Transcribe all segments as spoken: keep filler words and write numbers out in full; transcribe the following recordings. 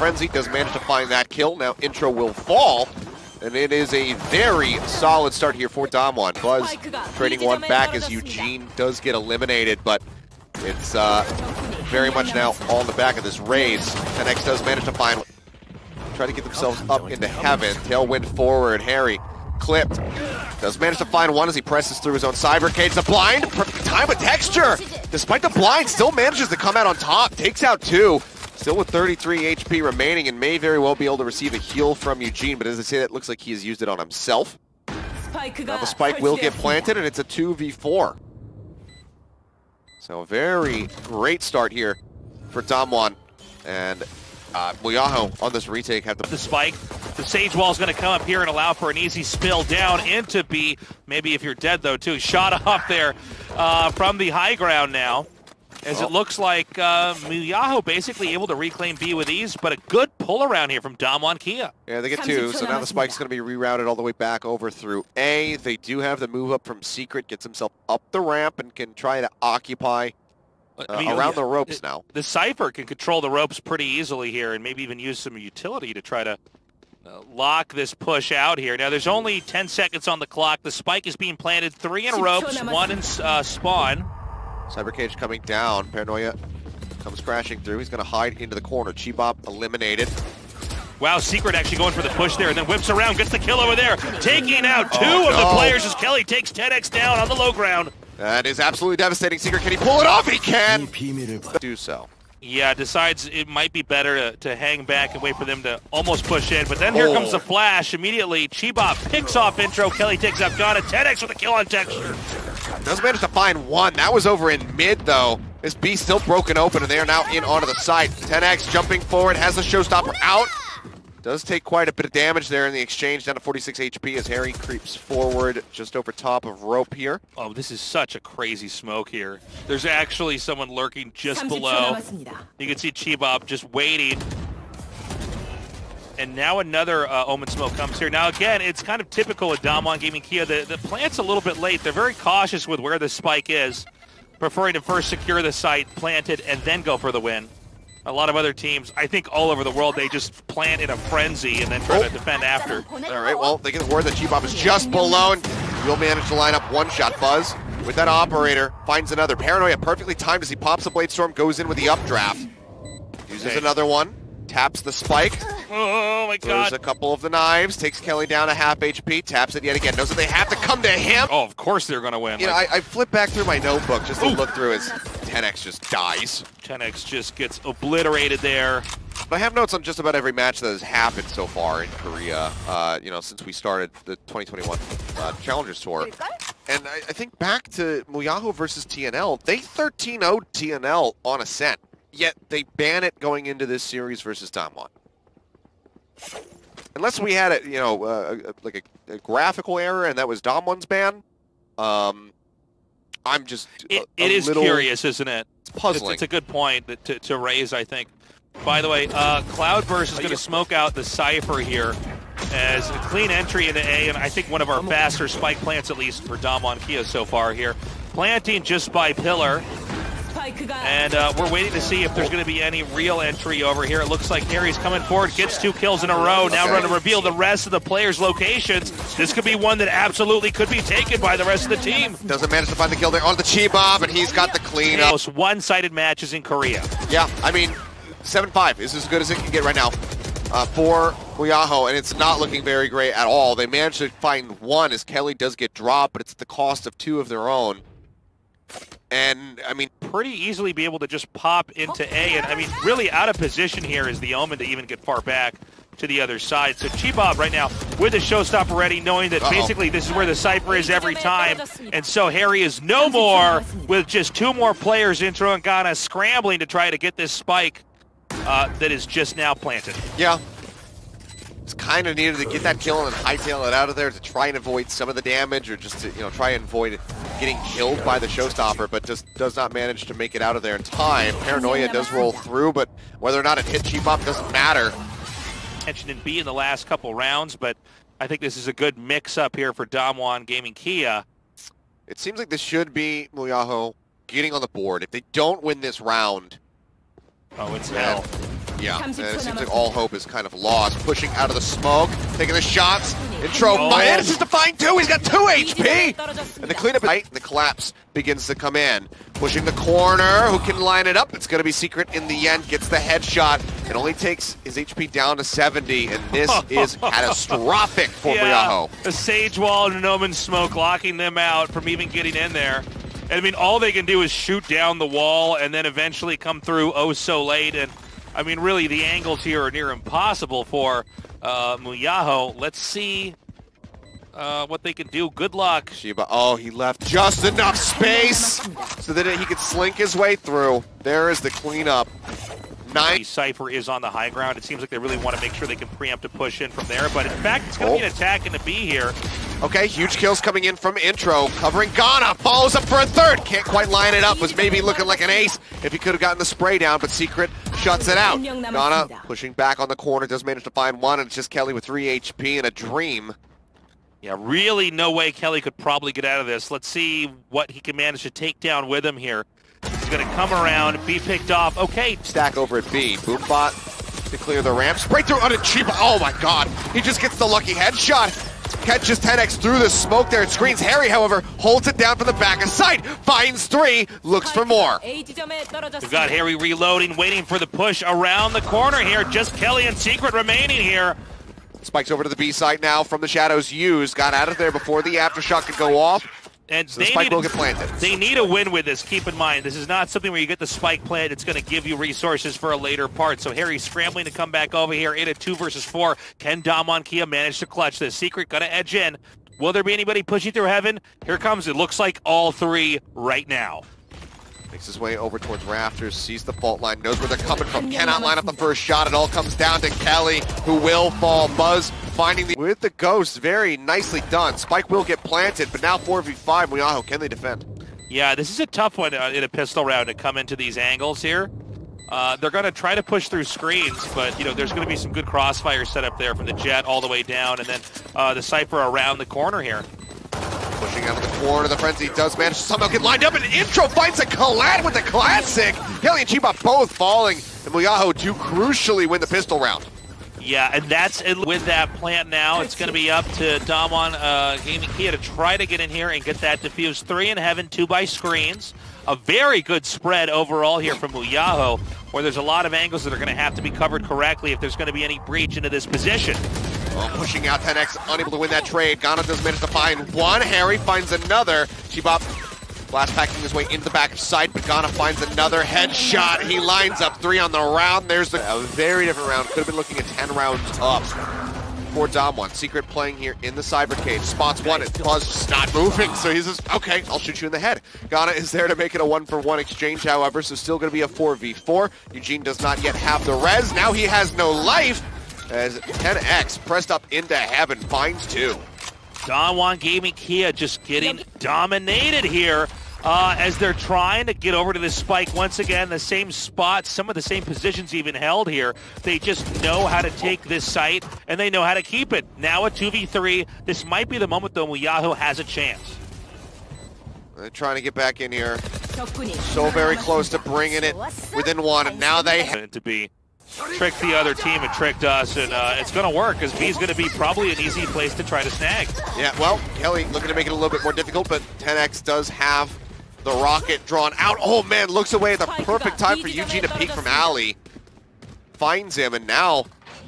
Frenzy does manage to find that kill. Now iNTRO will fall, and it is a very solid start here for Damwon. BuZz trading one back as Eugene does get eliminated, but it's uh, very much now all in the back of this race. ten X does manage to find, try to get themselves up into heaven. Tailwind forward, Harry clipped. Does manage to find one as he presses through his own cybercades. The blind, time of texture. Despite the blind, still manages to come out on top. Takes out two. Still with thirty-three H P remaining and may very well be able to receive a heal from Eugene, but as I say that, it looks like he has used it on himself. Now the spike will get planted, and it's a two v four. So a very great start here for Damwon, and uh, Muyaho on this retake have to... The spike, the Sage Wall is going to come up here and allow for an easy spill down into B. Maybe if you're dead, though, too. Shot off there uh, from the high ground now. As oh. it looks like uh, Muyaho basically able to reclaim B with ease, but a good pull around here from Damwon Kia. Yeah, they get two, so now the spike's going to be rerouted all the way back over through A. They do have the move up from Secret, gets himself up the ramp and can try to occupy uh, I mean, around the ropes it, now. The Cypher can control the ropes pretty easily here and maybe even use some utility to try to uh, lock this push out here. Now there's only ten seconds on the clock. The spike is being planted, three in ropes, one in uh, spawn. Cybercage coming down. Paranoia comes crashing through. He's going to hide into the corner. Chibab eliminated. Wow, Secret actually going for the push there, and then whips around, gets the kill over there, taking out two oh, of no. the players as Kelly takes ten X down on the low ground. That is absolutely devastating. Secret, can he pull it off? He can! Do so. Yeah, decides it might be better to, to hang back and wait for them to almost push in, but then here oh. comes the flash. Immediately, Chibab picks off iNTRO, Kelly takes out GANA, ten X with a kill on texture. Does manage to find one. That was over in mid, though. This B still broken open, and they are now in onto the side. ten X jumping forward, has the showstopper out. Does take quite a bit of damage there in the exchange, down to forty-six H P as Harry creeps forward just over top of rope here. Oh, this is such a crazy smoke here. There's actually someone lurking just below. You can see Chibab just waiting. And now another uh, Omen smoke comes here. Now again, it's kind of typical with Damwon Gaming Kia. The, the plant's a little bit late. They're very cautious with where the spike is, preferring to first secure the site, plant it, and then go for the win. A lot of other teams, I think all over the world, they just plant in a frenzy and then try oh. to defend after. All right, well, they get the word that Chibab is just below and will manage to line up one shot. BuZz with that operator, finds another. Paranoia perfectly timed as he pops a Blade Storm, goes in with the updraft. Uses hey. another one, taps the spike. Oh my god. Throws a couple of the knives, takes Kelly down a half H P, taps it yet again. Knows that they have to come to him. Oh, of course they're going to win. You like... know, I, I flip back through my notebook just to Ooh. look through his... ten X just dies. ten X just gets obliterated there. I have notes on just about every match that has happened so far in Korea, uh, you know, since we started the twenty twenty-one uh, Challengers Tour. And I, I think back to Muyaho versus T N L, they thirteen oh'd T N L on Ascent, yet they ban it going into this series versus Damwon. Unless we had, a, you know, uh, like a, a graphical error, and that was Damwon's ban. Um... I'm just It, a, a it is little... curious, isn't it? It's puzzling. It's, it's a good point that to, to raise, I think. By the way, uh, Cloudburst is going to smoke out the Cypher here as a clean entry into A, and I think one of our faster spike plants, at least, for Damwon Kia so far here. Planting just by Pillar, and uh, we're waiting to see if there's going to be any real entry over here. It looks like Harry's coming forward, gets two kills in a row. Now we're going to reveal the rest of the players' locations. This could be one that absolutely could be taken by the rest of the team. Doesn't manage to find the kill there on the Chibab, and he's got the cleanup. Most one-sided matches in Korea. Yeah, I mean, seven five is as good as it can get right now uh, for Muyaho, and it's not looking very great at all. They managed to find one as Kelly does get dropped, but it's at the cost of two of their own. And, I mean, pretty easily be able to just pop into A. And, I mean, really out of position here is the Omen to even get far back to the other side. So Chibab right now with a showstopper ready, knowing that uh-oh. basically this is where the Cypher is every time. And so Harry is no more with just two more players, iNTRO and GANA, scrambling to try to get this spike uh, that is just now planted. Yeah. It's kind of needed to get that kill and hightail it out of there to try and avoid some of the damage, or just to, you know, try and avoid getting killed by the showstopper, but just does not manage to make it out of there in time. Paranoia does roll through, but whether or not it hits Chibab doesn't matter. Tension in B in the last couple rounds, but I think this is a good mix-up here for Damwon Gaming Kia. It seems like this should be Muyaho getting on the board. If they don't win this round... Oh, it's hell. Yeah, and it seems like all hope is kind of lost. Pushing out of the smoke, taking the shots. iNTRO, oh. Mianis is defined too, he's got two H P! And the cleanup height and the collapse begins to come in. Pushing the corner, who can line it up? It's gonna be Secret in the end, gets the headshot. It only takes his H P down to seventy, and this is catastrophic for yeah, Muyaho. The Sage Wall and the Noman Smoke locking them out from even getting in there. I mean, all they can do is shoot down the wall and then eventually come through oh so late. And I mean, really, the angles here are near impossible for uh, Muyaho. Let's see uh, what they can do. Good luck. Shiba. Oh, he left just enough space so that he could slink his way through. There is the cleanup. Nine. Cypher is on the high ground. It seems like they really want to make sure they can preempt a push in from there. But in fact, it's going to oh. be an attack in the B here. Okay, huge kills coming in from iNTRO, covering GANA, follows up for a third, can't quite line it up, was maybe looking like an ace if he could have gotten the spray down, but Secret shuts it out. GANA pushing back on the corner, does manage to find one, and it's just Kelly with three H P and a dream. Yeah, really no way Kelly could probably get out of this. Let's see what he can manage to take down with him here. He's gonna come around, be picked off, okay. Stack over at B, Boombot to clear the ramp, spray through on a Chibab, oh my god, he just gets the lucky headshot. Catches ten X through the smoke there. It screens. Harry, however, holds it down from the back of sight. Finds three, looks for more. We've got Harry reloading, waiting for the push around the corner here. Just Kelly and Secret remaining here. Spikes over to the B side now from the shadows. Used, got out of there before the aftershock could go off. And so the spike will get planted. They need a win with this. Keep in mind, this is not something where you get the spike plant. It's going to give you resources for a later part. So Harry's scrambling to come back over here in a two versus four. Can Damwon Kia manage to clutch this? Secret going to edge in. Will there be anybody pushing through heaven? Here comes, it looks like, all three right now. Makes his way over towards Rafters, sees the fault line, knows where they're coming from, cannot line up the first shot. It all comes down to Kelly, who will fall. BuZz finding the... With the Ghost, very nicely done. Spike will get planted, but now four v five, Muyaho, can they defend? Yeah, this is a tough one in a pistol round to come into these angles here. Uh, they're going to try to push through screens, but, you know, there's going to be some good crossfire set up there from the jet all the way down, and then uh, the Cypher around the corner here. Pushing out of the corner, the Frenzy does manage to somehow get lined up, and iNTRO finds a collab with the classic! Kelly and Chibab both falling, and Muyaho do crucially win the pistol round. Yeah, and that's it. With that plant now, it's going to be up to Damwon uh, Gaming Kia to try to get in here and get that defused. Three in heaven, two by screens. A very good spread overall here from Muyaho, where there's a lot of angles that are going to have to be covered correctly if there's going to be any breach into this position. Oh, pushing out ten X, unable to win that trade. GANA does manage to find one. Harry finds another. Chibab blast packing his way into the back of sight, but GANA finds another headshot. He lines up three on the round. There's the, a very different round. Could have been looking at ten rounds up for Damwon. Secret playing here in the cyber cage. Spots one, and BuZz just not moving, so he's just, okay, I'll shoot you in the head. GANA is there to make it a one for one exchange, however, so still going to be a four v four. Eugene does not yet have the res. Now he has no life. As ten X pressed up into heaven, finds two. Damwon Gaming Kia just getting dominated here uh, as they're trying to get over to this spike once again. The same spots, some of the same positions even held here. They just know how to take this site, and they know how to keep it. Now a two v three. This might be the moment, though, Muyaho has a chance. They're trying to get back in here. So very close to bringing it within one, and now they have it to be. Tricked the other team and tricked us, and uh, it's going to work because B's going to be probably an easy place to try to snag. Yeah, well, Kelly looking to make it a little bit more difficult, but ten X does have the rocket drawn out. Oh, man, looks away at the perfect time for Eugene to peek from alley. Finds him, and now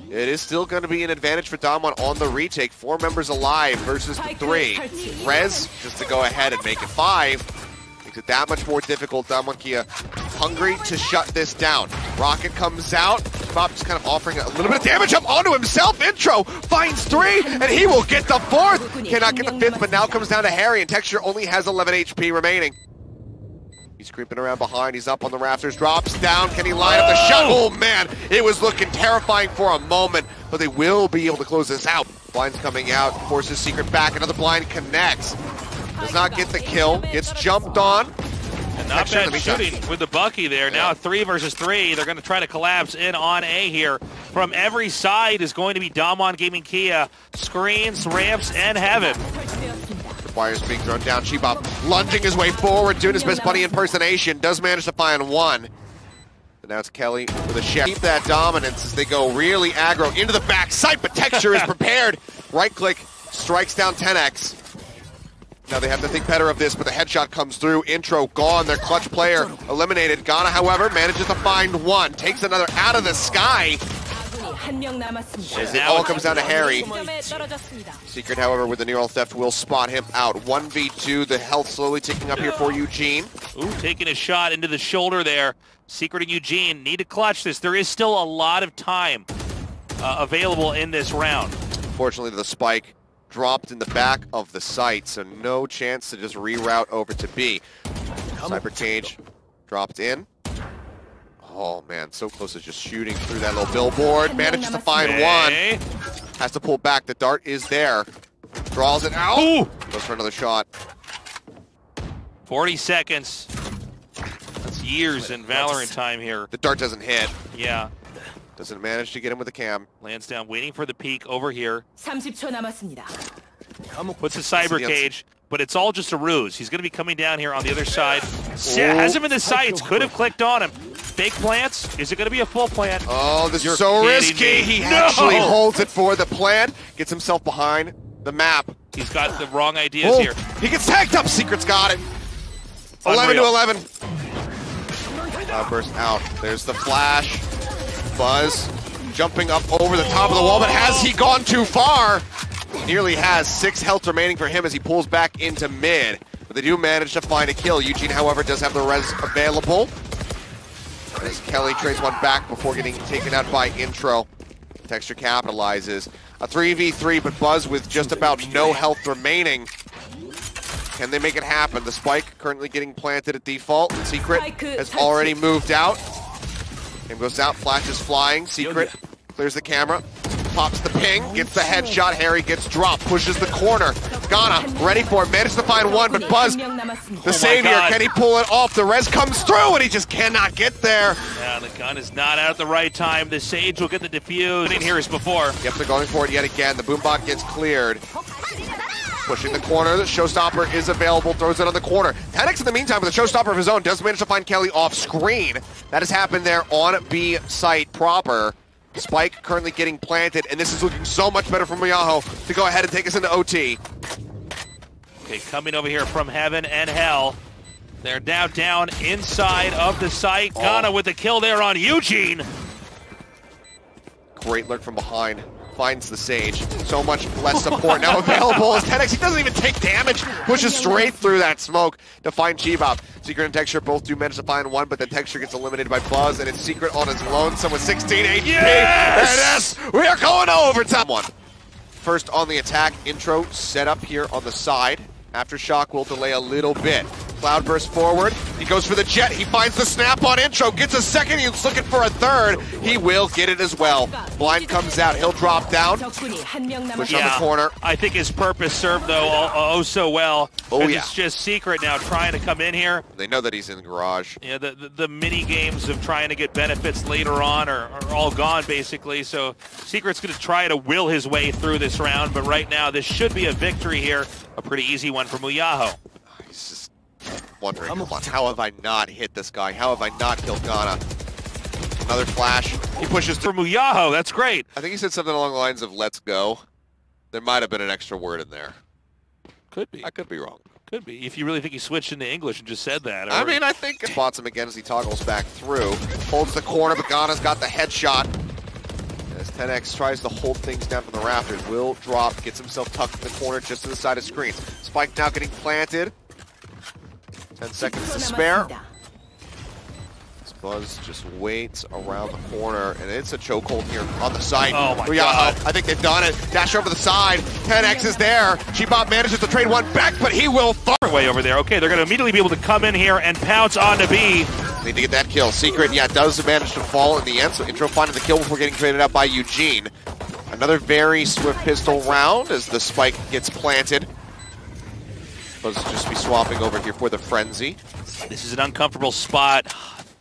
it is still going to be an advantage for Damwon on the retake. Four members alive versus the three. Rez just to go ahead and make it five. Makes it that much more difficult. Damwon Kia hungry to shut this down. Rocket comes out. Bob just kind of offering a little bit of damage up onto himself. iNTRO finds three, and he will get the fourth. Cannot get the fifth, but now comes down to Harry, and t three xture only has eleven H P remaining. He's creeping around behind. He's up on the rafters. Drops down. Can he line up the shot? Oh, man. It was looking terrifying for a moment, but they will be able to close this out. Blind's coming out. Forces Secret back. Another blind connects. Does not get the kill. Gets jumped on. And not bad shooting with the Bucky there. Yeah. Now three versus three. They're going to try to collapse in on A here. From every side is going to be Damwon Gaming Kia. Screens, ramps, and heaven. The wire's being thrown down. Chibab lunging his way forward, doing his best bunny impersonation. Does manage to find one. And now it's Kelly with a chef. Keep that dominance as they go really aggro into the back side, but t3xture is prepared. Right click strikes down ten X. Now they have to think better of this, but the headshot comes through. iNTRO gone, their clutch player eliminated. GANA, however, manages to find one, takes another out of the sky. As it all comes down to Harry. Secret, however, with the neural theft will spot him out. one v two, the health slowly ticking up here for Eugene. Ooh, taking a shot into the shoulder there. Secret and Eugene need to clutch this. There is still a lot of time uh, available in this round. Unfortunately, the spike dropped in the back of the site, so no chance to just reroute over to B. Cyber Cage dropped in. Oh man, so close to just shooting through that little billboard. Manages to find one. Has to pull back. The dart is there. Draws it out. Ooh. Goes for another shot. forty seconds. That's years in Valorant time here. The dart doesn't hit. Yeah. Doesn't manage to get him with the cam. Lands down, waiting for the peek over here. Puts the cyber cage, but it's all just a ruse. He's going to be coming down here on the other side. Oh. Has him in the sights. Could have clicked on him. Fake plants? Is it going to be a full plant? Oh, this You're is so risky. Me. He no! actually holds it for the plant. Gets himself behind the map. He's got the wrong ideas oh. here. He gets tagged up. Secret's got it. Unreal. eleven to eleven. Outburst out. There's the flash. Buzz jumping up over the top of the wall, but has he gone too far? He nearly has six health remaining for him as he pulls back into mid. But they do manage to find a kill. Eugene, however, does have the res available. As Kelly trades one back before getting taken out by iNTRO. t3xture capitalizes. A three v three, but Buzz with just about no health remaining. Can they make it happen? The spike currently getting planted at default. Secret has already moved out. Game goes out, flash is flying. Secret clears the camera, pops the ping, gets the headshot. Harry gets dropped, pushes the corner. GANA ready for it, managed to find one, but Buzz, the oh savior, can he pull it off? The res comes through, and he just cannot get there. Yeah, the gun is not out at the right time. The Sage will get the defuse. I didn't hear as before. Yep, they're going for it yet again. The boombot gets cleared. Pushing the corner, the showstopper is available, throws it on the corner. ten X in the meantime with a showstopper of his own does manage to find Kelly off screen. That has happened there on B site proper. Spike currently getting planted, and this is looking so much better for Muyaho to go ahead and take us into O T. Okay, coming over here from heaven and hell. They're now down inside of the site. GANA oh. with the kill there on Eugene. Great lurk from behind. Finds the Sage. So much less support now available as ten X. He doesn't even take damage. Pushes straight through that smoke to find Chibab. Secret and t3xture both do manage to find one, but then t3xture gets eliminated by Buzz, and it's Secret on his lonesome with sixteen H P. Yes! And yes! We are going to overtime. One. First on the attack, iNTRO set up here on the side. Aftershock will delay a little bit. Cloud bursts forward. He goes for the jet. He finds the snap on iNTRO. Gets a second. He's looking for a third. He will get it as well. Blind comes out. He'll drop down. Push yeah. on the corner. I think his purpose served, though, oh, oh so well. Oh, yeah. It's just Secret now trying to come in here. They know that he's in the garage. Yeah, the, the, the mini games of trying to get benefits later on are, are all gone, basically. So Secret's going to try to will his way through this round. But right now, this should be a victory here. A pretty easy one for Muyaho. He's just wondering, come on, how have I not hit this guy? How have I not killed GANA? Another flash. He pushes through Muyaho. That's great. I think he said something along the lines of "Let's go." There might have been an extra word in there. Could be. I could be wrong. Could be. If you really think he switched into English and just said that. Or... I mean, I think. Spots him again as he toggles back through. Holds the corner, but GANA's got the headshot. As ten X tries to hold things down from the rafters, will drop, gets himself tucked in the corner just to the side of screens. Spike now getting planted. ten seconds to spare. This Buzz just waits around the corner, and it's a chokehold here on the site. Oh my god. I think they've done it. Dash over the side. ten X is there. Chibab manages to trade one back, but he will far away over there. Okay, they're going to immediately be able to come in here and pounce on to B. Need to get that kill. Secret, yeah, does manage to fall in the end, so iNTRO finding the kill before getting traded out by Eugene. Another very swift pistol round as the spike gets planted. Buzz just be swapping over here for the frenzy. This is an uncomfortable spot.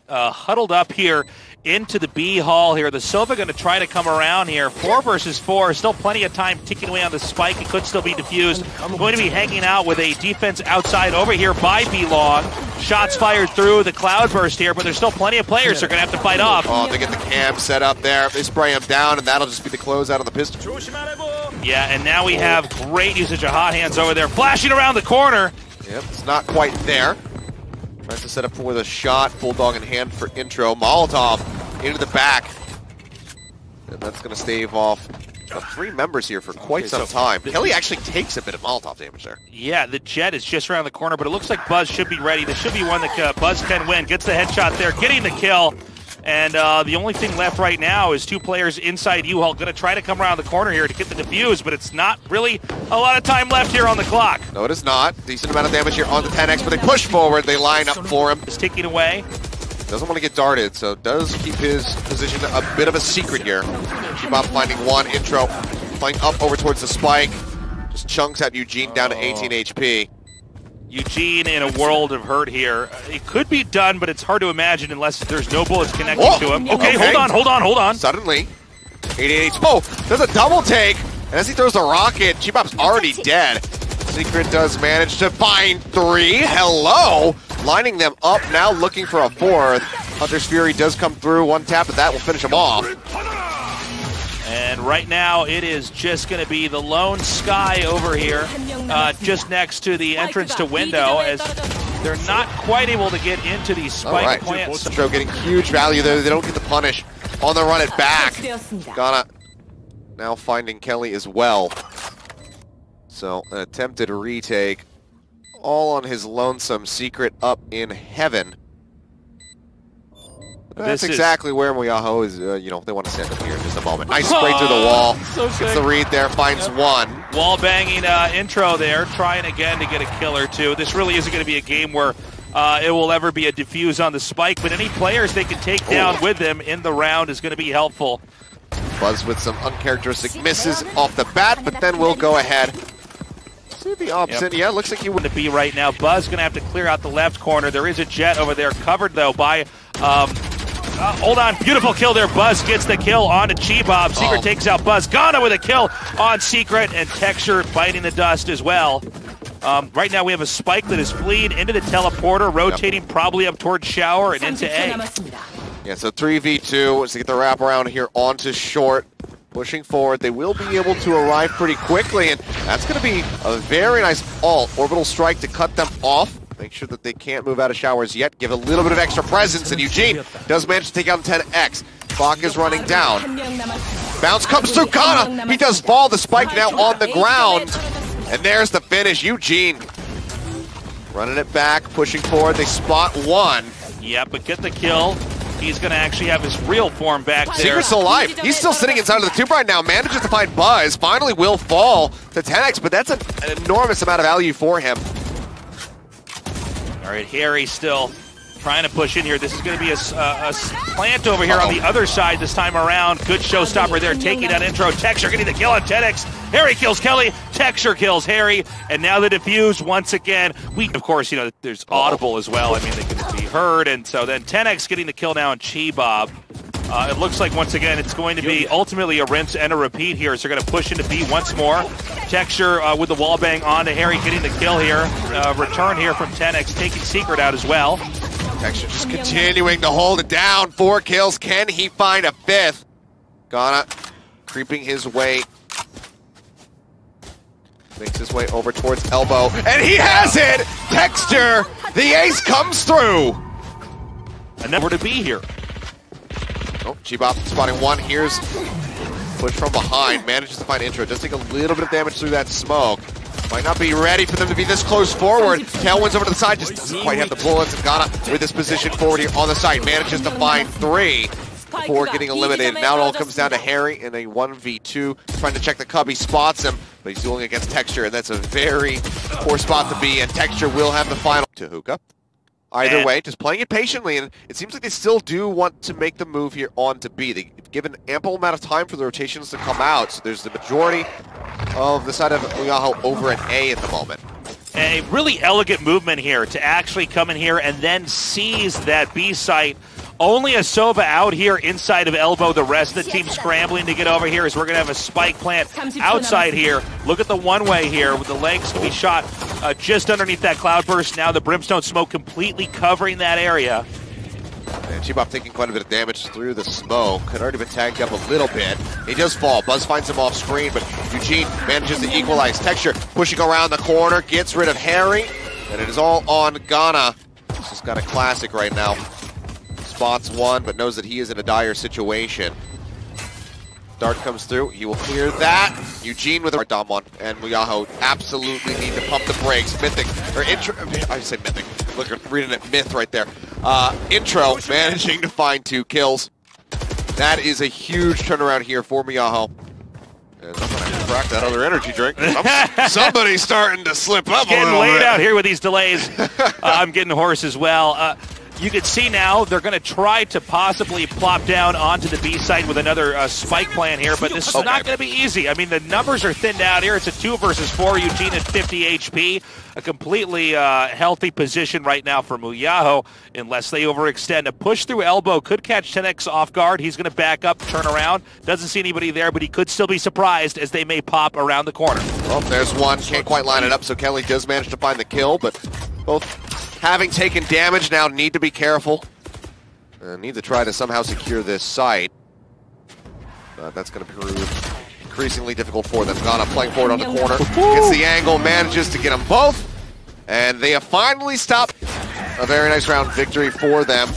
Uh, huddled up here into the B hall here. The Sova going to try to come around here. Four versus four. Still plenty of time ticking away on the spike. It could still be defused. Going to be hanging out with a defense outside over here by B-Long. Shots fired through the cloudburst here, but there's still plenty of players who are going to have to fight off. Oh, they get the cam set up there. They spray him down, and that'll just be the closeout of the pistol. Yeah, and now we have great usage of hot hands over there. Flashing around the corner. Yep, it's not quite there. Tries to set up for the shot. Bulldog in hand for intro. Molotov into the back. And that's going to stave off three members here for quite okay, some so time. Kelly actually takes a bit of Molotov damage there. Yeah, the jet is just around the corner, but it looks like BuZz should be ready. This should be one that uh, BuZz can win. Gets the headshot there, getting the kill. And uh, the only thing left right now is two players inside U-Haul. Going to try to come around the corner here to get the defuse, but it's not really a lot of time left here on the clock. No, it is not. Decent amount of damage here on the ten X, but they push forward. They line up for him. It's taking away. Doesn't want to get darted, so does keep his position a bit of a secret here. Chibab finding one, intro flying up over towards the spike. Just chunks out Eugene down to eighteen H P. Eugene in a world of hurt here. It could be done, but it's hard to imagine unless there's no bullets connected Whoa. to him. Okay, okay, hold on, hold on, hold on. Suddenly, eighty-eight H P. Oh, there's a double take, and as he throws the rocket, Chibab's already dead. Secret does manage to find three. Hello! Lining them up, now looking for a fourth. Hunter's Fury does come through. One tap of that will finish him off. And right now, it is just going to be the lone Sky over here, uh, just next to the entrance to window, as they're not quite able to get into these spike right. plants. Intro getting huge value there. They don't get the punish on the run at back. Gana now finding Kelly as well. So, an attempted retake, all on his lonesome secret up in heaven. That's this exactly where Muyaho is, uh, you know, they want to send him here in just a moment. Nice spray oh, through the wall, so gets the read there, finds yep. one. Wall banging uh, intro there, trying again to get a kill or two. This really isn't going to be a game where uh, it will ever be a defuse on the spike, but any players they can take Ooh. down with them in the round is going to be helpful. BuZz with some uncharacteristic misses off the bat, but then we'll go ahead. The opposite, yep. yeah, looks like he wouldn't be right now. BuZz going to have to clear out the left corner. There is a jet over there, covered though by, um, uh, hold on, beautiful kill there. BuZz gets the kill on to Chibab. Secret oh. takes out BuZz. Gana with a kill on Secret, and t three xture biting the dust as well. Um, right now we have a spike that is fleeing into the teleporter, rotating yep. probably up towards Shower and into A. Yeah, so three v two wants to get the wraparound here onto Short. Pushing forward, they will be able to arrive pretty quickly, and that's going to be a very nice ult. Orbital Strike to cut them off. Make sure that they can't move out of Showers yet. Give a little bit of extra presence, and Eugene does manage to take out ten X. Clock is running down. Bounce comes through Gana. He does fall. The spike now on the ground. And there's the finish. Eugene running it back, pushing forward. They spot one. Yeah, but get the kill. He's going to actually have his real form back there. Secret's still alive. He's still sitting inside of the tube right now. Manages to find BuZz. Finally will fall to ten X, but that's an, an enormous amount of value for him. All right, Harry still trying to push in here. This is going to be a, a, a plant over here uh-oh. on the other side this time around. Good showstopper there, taking that intro. t three xture getting the kill on ten X. Harry kills Kelly. t three xture kills Harry. And now the defuse once again. We, of course, you know, there's Audible as well. I mean, they can be heard, and so then ten X getting the kill now on Chibab. Uh, it looks like once again it's going to be ultimately a rinse and a repeat here. So they're going to push into B once more. t three xture uh, with the wall bang on to Harry, getting the kill here. Uh, return here from ten X, taking Secret out as well. t three xture just continuing to hold it down. Four kills. Can he find a fifth? Gana creeping his way. Makes his way over towards Elbow, and he has it! t three xture, the ace comes through! And never to be here. Oh, Chibab spotting one. Here's push from behind. Manages to find intro. Does take a little bit of damage through that smoke. Might not be ready for them to be this close forward. Tailwind's over to the side. Just doesn't quite have the bullets. And Gana with his position forward here on the side. Manages to find three before getting eliminated. Now it all comes down to Harry in a one v two. Trying to check the cub. He spots him, but he's dueling against t three xture, and that's a very poor spot to be, and t three xture will have the final to hookah. Either and way, just playing it patiently, and it seems like they still do want to make the move here on to B. They've given ample amount of time for the rotations to come out, so there's the majority of the side of Muyaho over at A at the moment. A really elegant movement here to actually come in here and then seize that B site Only Asoba out here inside of Elbow. The rest of the team scrambling to get over here as we're going to have a spike plant outside here. Look at the one-way here with the legs to be shot uh, just underneath that cloud burst. Now the Brimstone Smoke completely covering that area. And Chibab taking quite a bit of damage through the smoke. Had already been tagged up a little bit. He does fall. Buzz finds him off screen, but Eugene manages to equalize. t three xture pushing around the corner, gets rid of Harry, and it is all on Ghana. He's just got a classic right now. Spots one, but knows that he is in a dire situation. Dart comes through. He will clear that. Eugene with a Damwon and Muyaho absolutely need to pump the brakes. Mythic, or intro, I just said Mythic. Look, I'm reading it, Myth right there. Uh, intro managing to find two kills. That is a huge turnaround here for Muyaho. And I'm gonna have to crack that other energy drink. Somebody's starting to slip up getting a little laid bit. Out here with these delays. uh, I'm getting hoarse as well. Uh, You can see now they're going to try to possibly plop down onto the B side with another uh, spike plan here, but this is okay. Not going to be easy. I mean, the numbers are thinned out here. It's a two versus four. Eugene at fifty H P, a completely uh, healthy position right now for Muyaho, unless they overextend. A push through Elbow could catch ten X off guard. He's going to back up, turn around. Doesn't see anybody there, but he could still be surprised as they may pop around the corner. Well, there's one. Can't quite line it up, so Kelly does manage to find the kill, but both... having taken damage now, need to be careful. Uh, need to try to somehow secure this site. Uh, that's going to prove increasingly difficult for them. Ghana playing forward on the corner. Gets the angle, manages to get them both. And they have finally stopped. A very nice round victory for them.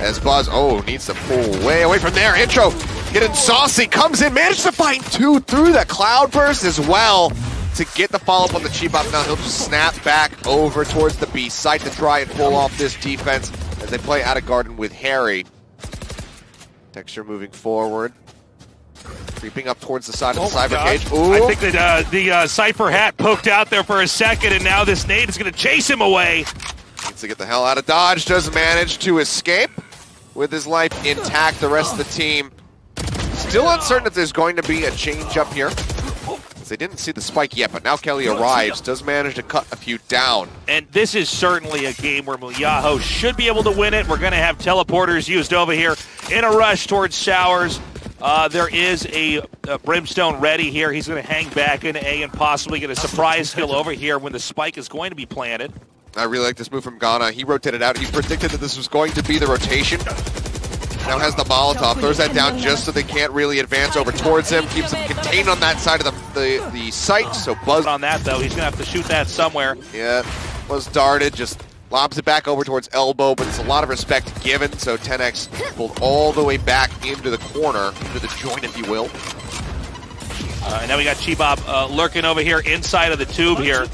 As Buzz, oh, needs to pull way away from there. Intro, getting saucy, comes in, manages to find two through the cloud burst as well. To get the follow-up on the Chibab now, he'll just snap back over towards the B site to try and pull off this defense as they play out of garden with Harry. t three xture moving forward, creeping up towards the side of the oh cyber gosh. cage. Ooh. I think that uh, the uh, Cypher hat poked out there for a second, and now this nade is going to chase him away. Needs to get the hell out of dodge, does manage to escape with his life intact. The rest of the team still uncertain if there's going to be a change up here. They didn't see the spike yet, but now Kelly arrives, does manage to cut a few down. And this is certainly a game where Muyaho should be able to win it. We're going to have teleporters used over here in a rush towards Showers. Uh, there is a, a Brimstone ready here. He's going to hang back in A and possibly get a surprise kill over here when the spike is going to be planted. I really like this move from Ghana. He rotated out. He predicted that this was going to be the rotation. Now has the Molotov, throws that down just so they can't really advance over towards him. Keeps him contained on that side of the, the, the site, so Buzz... on that, though, he's going to have to shoot that somewhere. Yeah, was darted, just lobs it back over towards Elbow, but it's a lot of respect given, so ten X pulled all the way back into the corner, into the joint, if you will. Uh, and now we got Chibab uh, lurking over here inside of the tube here.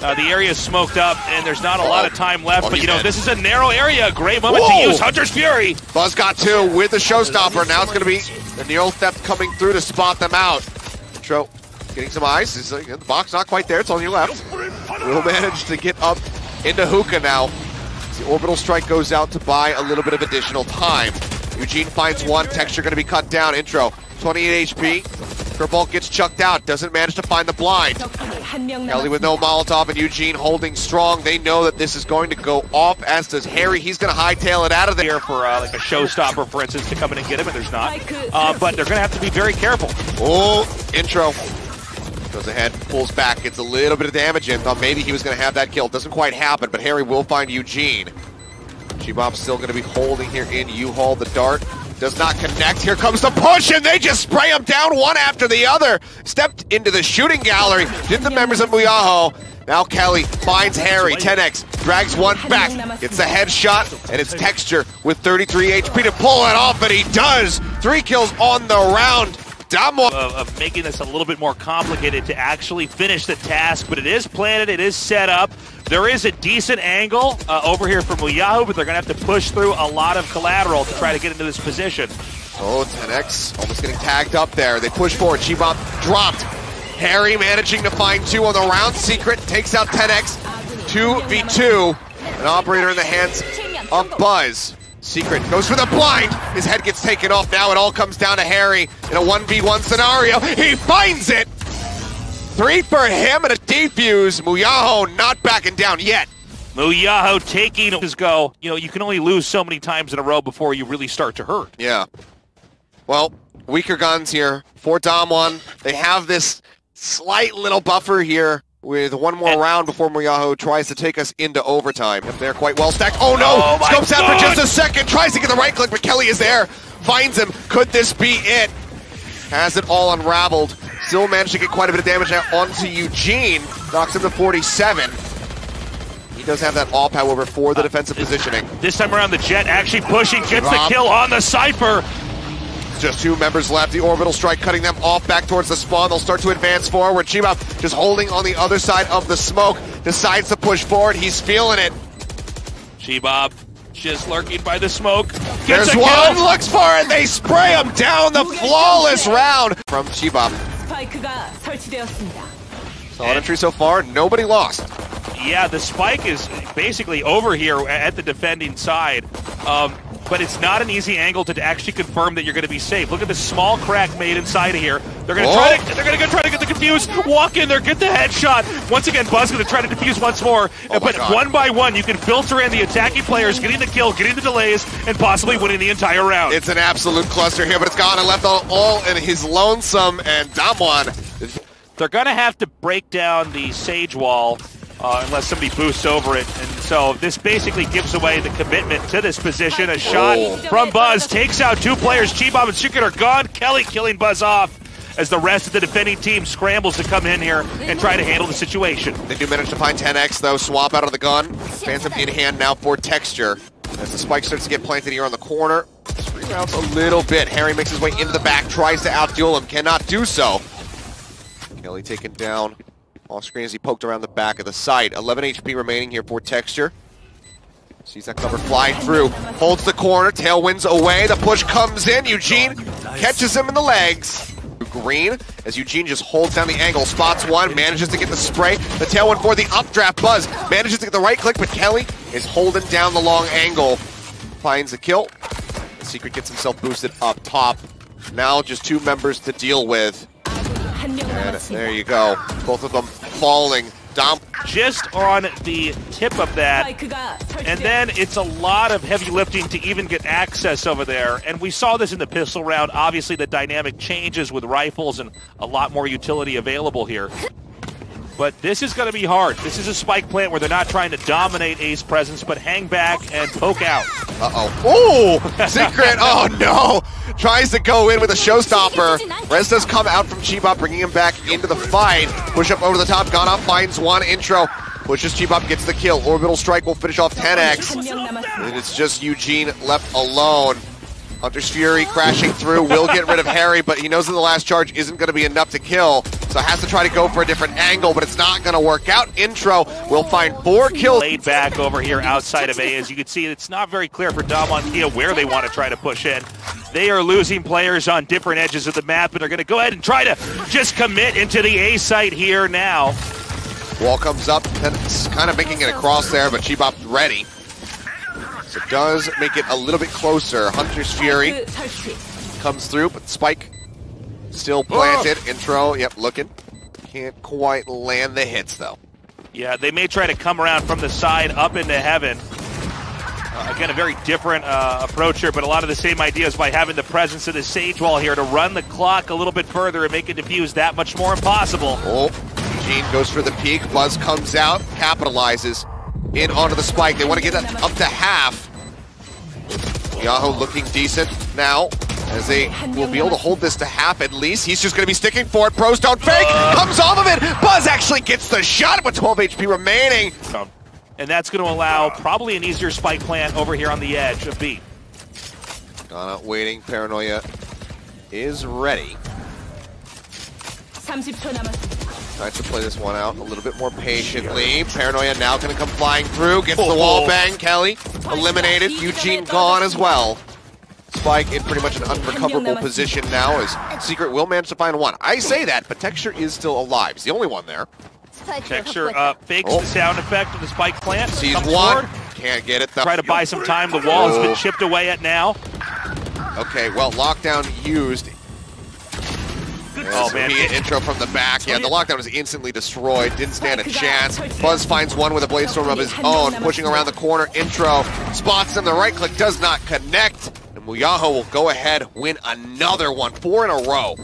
Uh, the area is smoked up, and there's not a lot of time left, but you know, this is a narrow area. A great moment Whoa. to use Hunter's Fury. Buzz got two with the showstopper. Now it's going to be the Neo Theft coming through to spot them out. Intro getting some eyes. He's like, the box not quite there. It's on your left. Will manage to get up into Hookah now. The orbital strike goes out to buy a little bit of additional time. Eugene finds one. t three xture going to be cut down. Intro, twenty-eight H P. Kerbolt gets chucked out, doesn't manage to find the blind. Kelly with no Molotov and Eugene holding strong. They know that this is going to go off, as does Harry. He's going to hightail it out of there for uh, like a showstopper, for instance, to come in and get him, and there's not. Uh, but they're going to have to be very careful. Oh, intro. Goes ahead, pulls back, gets a little bit of damage in. Thought maybe he was going to have that kill. Doesn't quite happen, but Harry will find Eugene. Chibab's still going to be holding here in U-Haul. The dart does not connect. Here comes the push, and they just spray them down one after the other. Stepped into the shooting gallery, did the members of Muyaho. Now Kelly finds Harry. ten X drags one back, gets a headshot, and it's t three xture with thirty-three H P to pull it off, but he does. Three kills on the round. Damwon of, of making this a little bit more complicated to actually finish the task, but it is planted, it is set up. There is a decent angle uh, over here for Muyaho, but they're going to have to push through a lot of collateral to try to get into this position. Oh, ten X almost getting tagged up there. They push forward. Chibab dropped. Harry managing to find two on the round. Secret takes out ten X. two v two. An operator in the hands of Buzz. Secret goes for the blind. His head gets taken off. Now it all comes down to Harry in a one v one scenario. He finds it. Three for him and a defuse. Muyaho not backing down yet. Muyaho taking his go. You know, you can only lose so many times in a row before you really start to hurt. Yeah. Well, weaker guns here for Damwon. They have this slight little buffer here with one more and round before Muyaho tries to take us into overtime. If they're quite well stacked. Oh no! Oh, scopes out for just a second. Tries to get the right click, but Kelly is there. Finds him. Could this be it? Has it all unraveled. Still managed to get quite a bit of damage now onto Eugene. Knocks him to forty-seven. He does have that all power for the uh, defensive this, positioning. This time around, the Jet actually pushing, gets Rob. the kill on the Cypher. Just two members left. The Orbital Strike cutting them off back towards the spawn. They'll start to advance forward. Chibab just holding on the other side of the smoke. Decides to push forward. He's feeling it. Chibab just lurking by the smoke. Gets There's a kill. one, looks for it. They spray him down. The flawless round from Chibab. Solid entry so far. Nobody lost. Yeah, the spike is basically over here at the defending side, um, but it's not an easy angle to actually confirm that you're going to be safe. Look at the small crack made inside of here. They're going to try to they're going to try to get the confuse, walk in there, get the headshot. Once again, BuZz going to try to defuse once more, oh but God. one by one, you can filter in the attacking players, getting the kill, getting the delays, and possibly winning the entire round. It's an absolute cluster here, but it's G A N A left all, all in his lonesome, and Damwon. They're going to have to break down the Sage Wall. Uh, unless somebody boosts over it. And so this basically gives away the commitment to this position. A shot oh. from BuZz takes out two players. Chibab and Shukit are gone. Kelly killing BuZz off as the rest of the defending team scrambles to come in here and try to handle the situation. They do manage to find ten X though. Swap out of the gun. Phantom in hand now for t x t u r e. As the spike starts to get planted here on the corner. Rebounds a little bit. Harry makes his way into the back. Tries to outduel him. Cannot do so. Kelly taken down. Off screen as he poked around the back of the site. eleven H P remaining here for t x t u r e. Sees that cover fly through. Holds the corner. Tailwind's away. The push comes in. Eugene catches him in the legs. Green as Eugene just holds down the angle. Spots one. Manages to get the spray. The tailwind for the updraft. BuZz manages to get the right click, but Kelly is holding down the long angle. Finds the kill. The Secret gets himself boosted up top. Now just two members to deal with. And there you go. Both of them falling. Dom just on the tip of that. And then it's a lot of heavy lifting to even get access over there. And we saw this in the pistol round. Obviously, the dynamic changes with rifles and a lot more utility available here. But this is going to be hard. This is a spike plant where they're not trying to dominate Ace presence, but hang back and poke out. Uh-oh. Ooh! Secret! Oh, no! Tries to go in with a showstopper. Rez does come out from Chibab, bringing him back into the fight. Push up over the top. G A N A finds one. iNTRO pushes Chibab, gets the kill. Orbital Strike will finish off ten X. And it's just Eugene left alone. Hunter's Fury crashing through, will get rid of Harry, but he knows that the last charge isn't going to be enough to kill, so has to try to go for a different angle, but it's not going to work out. iNTRO will find four kills. Laid back over here outside of A, as you can see, it's not very clear for Damwon Kia where they want to try to push in. They are losing players on different edges of the map, and they're going to go ahead and try to just commit into the A site here now. Wall comes up, and it's kind of making it across there, but Chibab ready. So it does make it a little bit closer. Hunter's Fury comes through, but Spike still planted. Oh. iNTRO, yep, looking. Can't quite land the hits, though. Yeah, they may try to come around from the side up into heaven. Uh, again, a very different uh, approach here, but a lot of the same ideas by having the presence of the Sage Wall here to run the clock a little bit further and make it defuse that much more impossible. Oh, Eugene goes for the peak. BuZz comes out, capitalizes. In onto the spike. They want to get that up to half. Muyaho looking decent now as they will be able to hold this to half at least. He's just going to be sticking for it. Pros don't fake. Comes off of it. BuZz actually gets the shot with twelve H P remaining. And that's going to allow probably an easier spike plant over here on the edge of B. G A N A waiting. Paranoia is ready. Tries to play this one out a little bit more patiently. Paranoia now going to come flying through. Gets the wall bang. Kelly eliminated. Eugene gone as well. Spike in pretty much an unrecoverable position now as Secret will manage to find one. I say that, but t x t u r e is still alive. He's the only one there. t x t u r e uh, fakes oh. the sound effect of the spike plant. Sees one. Forward. Can't get it. Though. Try to buy some time. The wall has oh. been chipped away at now. Okay, well, lockdown used. Oh man, he intro from the back. Yeah, the lockdown was instantly destroyed. Didn't stand a chance. BuZz finds one with a blade storm of his own, pushing around the corner. Intro spots him. The right click does not connect. And Muyaho will go ahead, win another one, four in a row.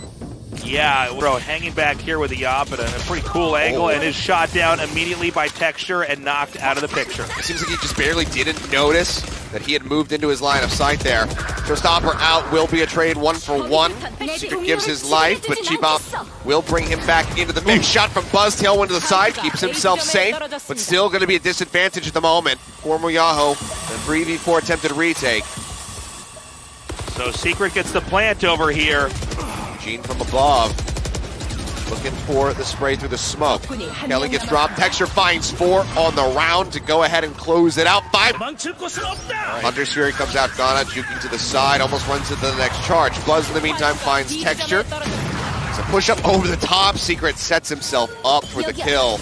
Yeah, bro, hanging back here with the Yop at a pretty cool angle, oh. and is shot down immediately by t three xture and knocked out of the picture. It seems like he just barely didn't notice that he had moved into his line of sight there. Showstopper out will be a trade one for one. Secret gives his life, but Chibab will bring him back into the mix. Shot from BuZz, tail one to the side, keeps himself safe, but still going to be a disadvantage at the moment. Poor Muyaho, the three v four attempted retake. So Secret gets the plant over here. Eugene from above, looking for the spray through the smoke. Kelly gets dropped. t three xture finds four on the round to go ahead and close it out. Five. Undersphere comes out. GANA juking to the side, almost runs into the next charge. BuZz in the meantime finds t three xture. It's a push up over the top. Secret sets himself up for the kill.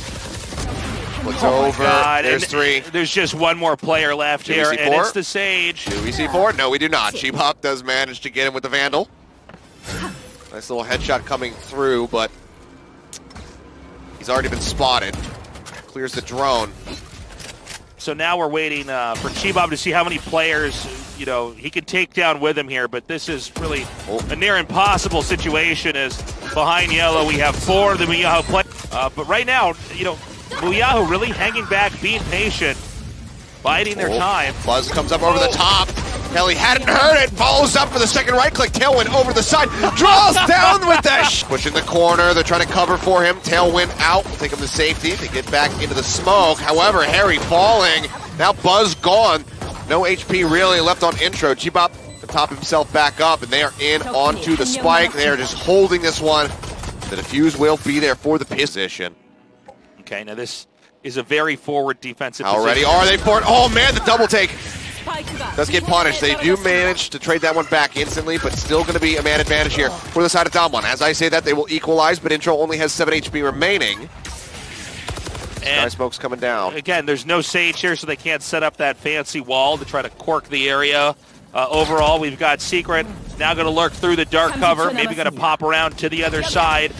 What's oh over? God. There's and three. There's just one more player left here, and it's the Sage. Do we see four? No, we do not. Chibab does manage to get him with the Vandal. Nice little headshot coming through, but he's already been spotted. Clears the drone. So now we're waiting uh, for Chibab to see how many players, you know, he can take down with him here, but this is really oh. a near impossible situation. As behind yellow, we have four of the Muyaho players. Uh, but right now, you know, Muyaho really hanging back, being patient, biding their oh. time. BuZz comes up over oh. the top. Kelly hadn't heard it, follows up for the second right click, Tailwind over the side, draws down with that sh push in the corner, they're trying to cover for him, Tailwind out, will take him to safety, they get back into the smoke, however, Harry falling, now BuZz gone, no H P really left on intro, Chibab to top himself back up, and they are in onto the spike, they are just holding this one, the defuse will be there for the position. Okay, now this is a very forward defensive position. Already are they for it, oh man, the double take. Does get punished. They do manage to trade that one back instantly, but still going to be a man advantage here for the side of Damwon. As I say that, they will equalize, but intro only has seven H P remaining. And smoke's coming down. Again, there's no Sage here, so they can't set up that fancy wall to try to cork the area. Uh, overall, we've got Secret now going to lurk through the dark cover, maybe going to pop around to the other side.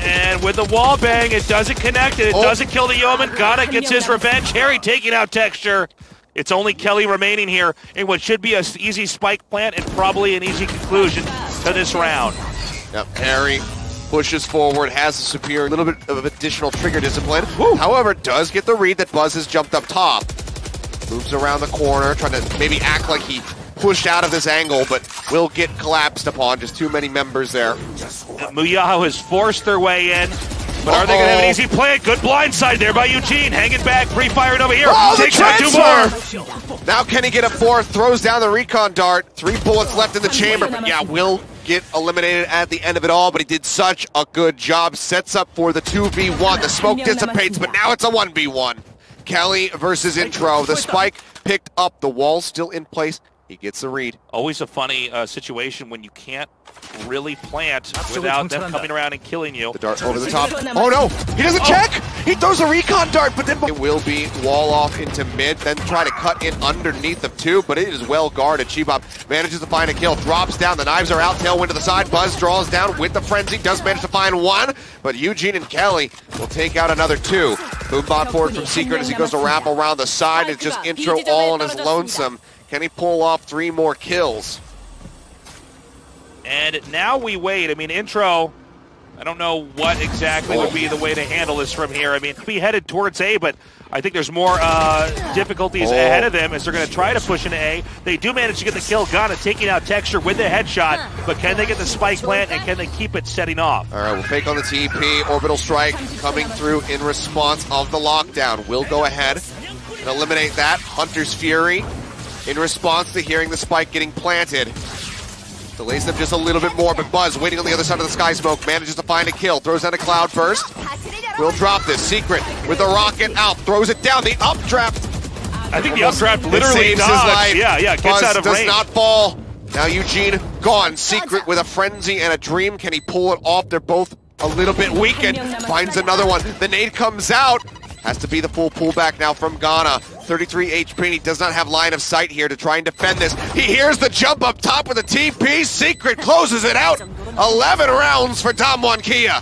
And with the wall bang, it doesn't connect, and it oh. doesn't kill the Yeoman. Gana gets his revenge. Harry taking out t three xture. It's only Kelly remaining here in what should be an easy spike plant and probably an easy conclusion to this round. Yep, Harry pushes forward, has a superior, little bit of additional trigger discipline. Woo. However, does get the read that BuZz has jumped up top. Moves around the corner, trying to maybe act like he pushed out of this angle, but will get collapsed upon. Just too many members there. Muyaho has forced their way in. But are uh -oh. they going to have an easy play? Good blindside there by Eugene. Hanging back, refiring over here. Oh, takes out two more. Now can he get a fourth? Throws down the recon dart. Three bullets left in the chamber. But yeah, will get eliminated at the end of it all. But he did such a good job. Sets up for the two v one. The smoke dissipates, but now it's a one v one. Kelly versus intro. The spike picked up. The wall still in place. He gets the read. Always a funny uh, situation when you can't really plant without them coming around and killing you. The dart over the top. Oh no! He doesn't oh. check! He throws a recon dart, but then... It will be wall off into mid, then try to cut in underneath them too, but it is well guarded. Chibab manages to find a kill, drops down, the knives are out, tailwind to the side, BuZz draws down with the frenzy, does manage to find one, but Eugene and Kelly will take out another two. Boombot forward from Secret as he goes to wrap around the side, it's just intro all on his lonesome. Can he pull off three more kills? And now we wait. I mean, intro, I don't know what exactly would be the way to handle this from here. I mean, be headed towards A, but I think there's more uh, difficulties oh. ahead of them as they're going to try to push into A. They do manage to get the kill. Gana taking out t three xture with the headshot, but can they get the spike plant and can they keep it setting off? All right, we'll fake on the T P. Orbital Strike coming through in response of the lockdown. We'll go ahead and eliminate that. Hunter's Fury. In response to hearing the spike getting planted. Delays them just a little bit more, but BuZz waiting on the other side of the sky smoke, manages to find a kill, throws down a cloud burst. Will drop this, Secret with a rocket out, throws it down, the updraft. I think the updraft literally saves his life. Yeah, yeah, gets BuZz out of does range. Not fall. Now Eugene gone, Secret with a frenzy and a dream. Can he pull it off? They're both a little bit weakened. Finds another one, the nade comes out. Has to be the full pullback now from Gana. thirty-three H P, and he does not have line of sight here to try and defend this. He hears the jump up top with a T P. Secret closes it out. eleven rounds for Damwon Kia.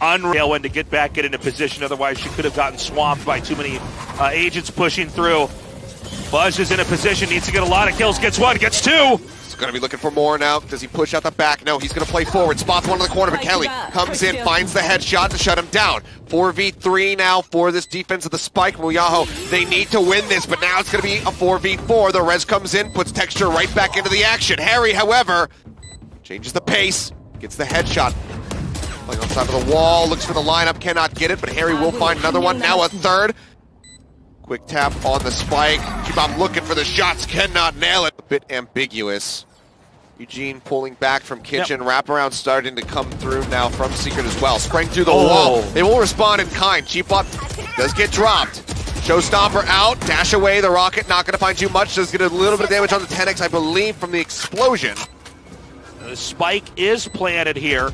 Unreal when to get back, get into position, otherwise she could have gotten swamped by too many uh, agents pushing through. BuZz is in a position, needs to get a lot of kills, gets one, gets two. He's gonna be looking for more now. Does he push out the back? No, he's gonna play forward, spots one in the corner, but Kelly comes in, finds the headshot to shut him down. four v three now for this defense of the spike. Muyaho, they need to win this, but now it's gonna be a four v four. The res comes in, puts t three xture right back into the action. Harry, however, changes the pace, gets the headshot. Playing on the side of the wall, looks for the lineup, cannot get it, but Harry will find another one, now a third. Quick tap on the spike. Chibab looking for the shots, cannot nail it. A bit ambiguous. Eugene pulling back from kitchen, yep. Wraparound starting to come through now from Secret as well. Sprang through the oh. wall, they won't respond in kind. Chibab does get dropped. Showstopper out, dash away, the rocket not gonna find you much, does get a little bit of damage on the ten X, I believe, from the explosion. The spike is planted here.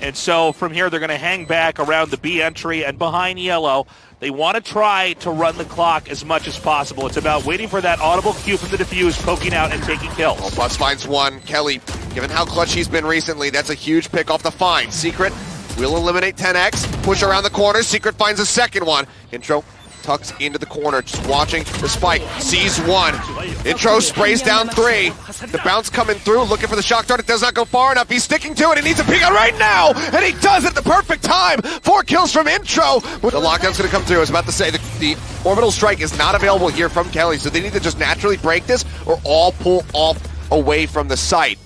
And so from here, they're going to hang back around the B entry and behind yellow. They want to try to run the clock as much as possible. It's about waiting for that audible cue from the defuse, poking out and taking kills. Well, BuZz finds one. Kelly, given how clutch he's been recently, that's a huge pick off the find. Secret will eliminate ten X, push around the corner. Secret finds a second one. iNTRO tucks into the corner, just watching the spike, sees one. iNTRO sprays down three. The bounce coming through, looking for the shock dart. It does not go far enough. He's sticking to it. He needs a peek out right now, and he does it at the perfect time. Four kills from iNTRO. The lockdown's going to come through. I was about to say, the, the orbital strike is not available here from Kelly, so they need to just naturally break this or all pull off away from the site.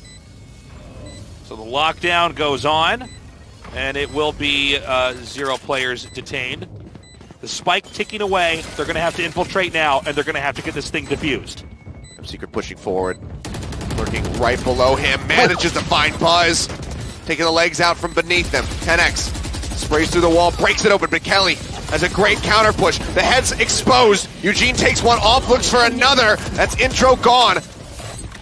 So the lockdown goes on, and it will be uh, zero players detained. The spike ticking away, they're going to have to infiltrate now, and they're going to have to get this thing defused. Secret pushing forward, lurking right below him, manages to find BuZz, taking the legs out from beneath them. ten X sprays through the wall, breaks it open, but Kelly has a great counter push. The head's exposed, Eugene takes one off, looks for another, that's iNTRO gone.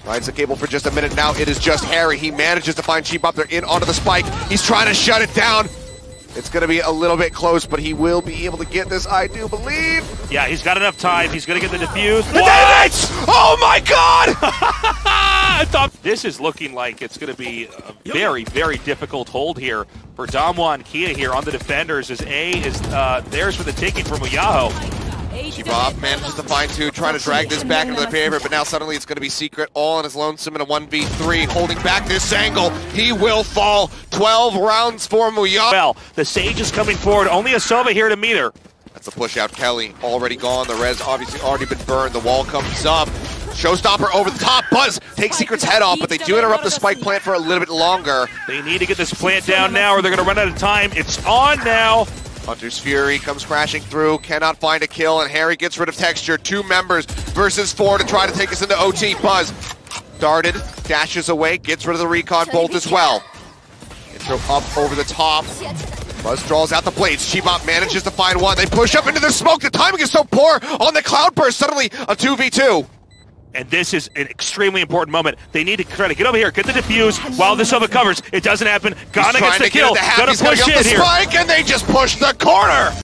Rides the cable for just a minute now, it is just Harry. He manages to find Chibab, they're in onto the spike, he's trying to shut it down. It's going to be a little bit close, but he will be able to get this, I do believe. Yeah, he's got enough time. He's going to get the defuse. The detonates! Oh, my God! I thought this is looking like it's going to be a very, very difficult hold here for Damwon Kia here on the defenders, as A is uh, theirs for the taking from Muyaho. Chibab manages to find two, trying to drag this back into their favor, but now suddenly it's going to be Secret all on his lonesome in a one v three, holding back this angle. He will fall. twelve rounds for Muyaho. Well, the Sage is coming forward. Only Asova here to meet her. That's a push out. Kelly already gone. The res obviously already been burned. The wall comes up. Showstopper over the top. BuZz takes Secret's head off, but they do interrupt the spike plant for a little bit longer. They need to get this plant down now or they're going to run out of time. It's on now. Hunter's Fury comes crashing through, cannot find a kill, and Harry gets rid of t three xture. Two members versus four to try to take us into O T. BuZz darted, dashes away, gets rid of the recon bolt as well. iNTRO up over the top. BuZz draws out the blades. Chibab manages to find one. They push up into the smoke. The timing is so poor on the cloud burst. Suddenly a two v two. And this is an extremely important moment. They need to try to get over here, get the defuse while this over covers. It doesn't happen. Ghana gets the kill. Gonna push in here. And they just push the corner.